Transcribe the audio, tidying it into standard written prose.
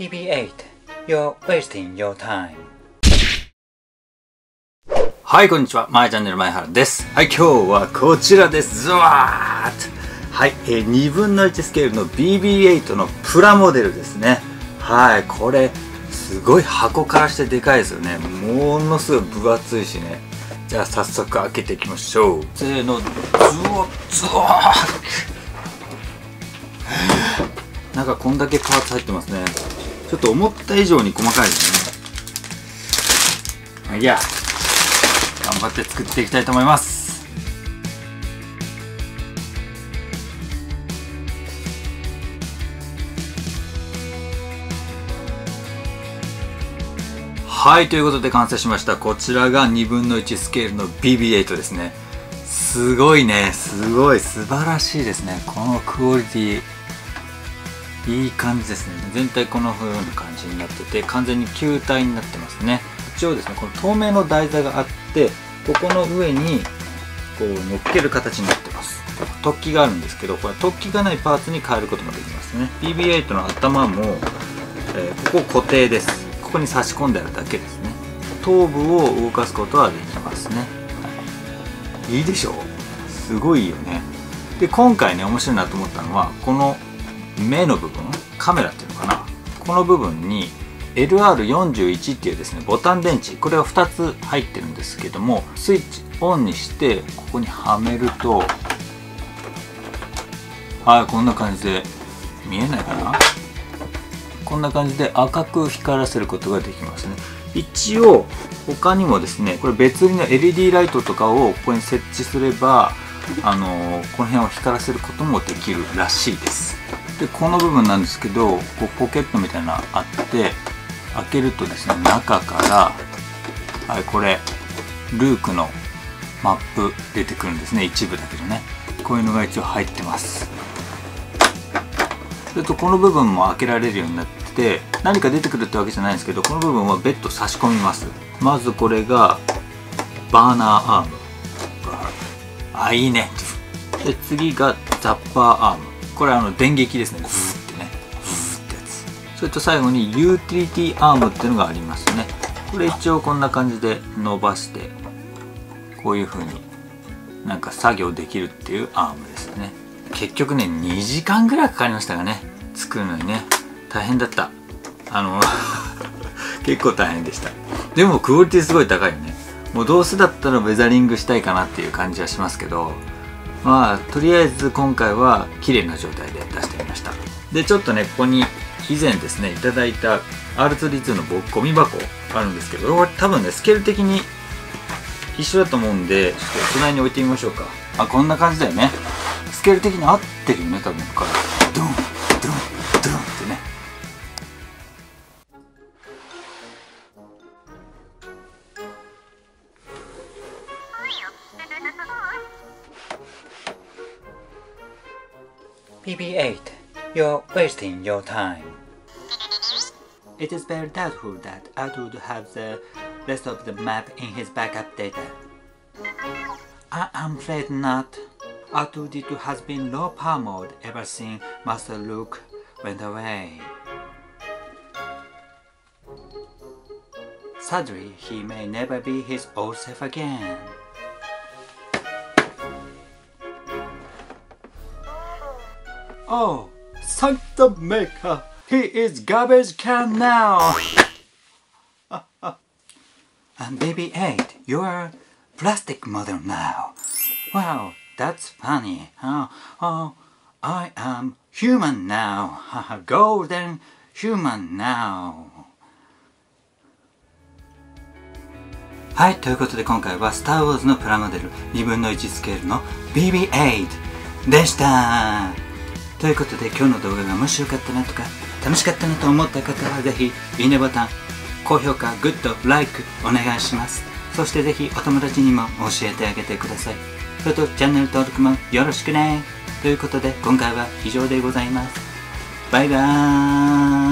BB-8, you're wasting your time. はい、こんにちは。まいチャンネル前原です。はい、今日はこちらです。ズワーッと。はい、2分の1スケールの BB-8 のプラモデルですね。はい、これ、すごい箱からしてでかいですよね。ものすごい分厚いしね。じゃあ早速開けていきましょう。せーの、ズワッズワッ。なんかこんだけパーツ入ってますね。ちょっと思った以上に細かいですね。いや、頑張って作っていきたいと思います。はい、ということで完成しました。こちらが2分の1スケールの BB-8 ですね。すごいね、すごい素晴らしいですね。このクオリティいい感じですね。全体この風な感じになってて、完全に球体になってますね。一応ですね、この透明の台座があって、ここの上にこう乗っける形になってます。突起があるんですけど、これ突起がないパーツに変えることもできますね。 BB-8 の頭も、ここ固定です。ここに差し込んであるだけですね。頭部を動かすことはできますね。いいでしょう、すごいよね。で、今回ね、面白いなと思ったのは、この目の部分、カメラっていうのかな、この部分に LR41 っていうですね、ボタン電池、これは2つ入ってるんですけども、スイッチオンにしてここにはめると、はい、こんな感じで、見えないかな、こんな感じで赤く光らせることができますね。一応他にもですね、これ別売りの LED ライトとかをここに設置すれば、この辺を光らせることもできるらしいです。で、この部分なんですけど、こうポケットみたいなのあって、開けるとですね、中から、はい、これルークのマップ出てくるんですね。一部だけどね、こういうのが一応入ってます。それとこの部分も開けられるようになって、何か出てくるってわけじゃないんですけど、この部分は別途差し込みます。まずこれがバーナーアーム、あ、いいね。で、次がザッパーアーム、これ電撃ですね。ブーってね、ブーってやつ。それと最後にユーティリティアームっていうのがありますね。これ一応こんな感じで伸ばして、こういう風になんか作業できるっていうアームですね。結局ね、2時間ぐらいかかりましたがね、作るのにね、大変だった。結構大変でした。でもクオリティすごい高いよね。もうどうせだったらウェザリングしたいかなっていう感じはしますけど、まあとりあえず今回は綺麗な状態で出してみました。で、ちょっとね、ここに以前ですね、いただいた R2-D2 のゴミ箱あるんですけど、多分ね、スケール的に一緒だと思うんで、ちょっと隣に置いてみましょうか。あ、こんな感じだよね。スケール的に合ってるよね、多分。これドンドンドンってね。BB-8, you're wasting your time. It is very doubtful that R2 would have the rest of the map in his backup data. I am afraid not. R2-D2 has been low power mode ever since Master Luke went away. Sadly, he may never be his old self again. Oh, thank the maker! He is garbage can now! And BB-8, you are plastic model now. Wow, that's funny. Oh, I am human now. Golden human now. はい、ということで今回はスター・ウォーズのプラモデル2分の1スケールの BB-8 でした。ということで、今日の動画が面白かったなとか楽しかったなと思った方は、ぜひいいねボタン、高評価、グッド、ライクお願いします。そしてぜひお友達にも教えてあげてください。それとチャンネル登録もよろしくね。ということで今回は以上でございます。バイバーイ。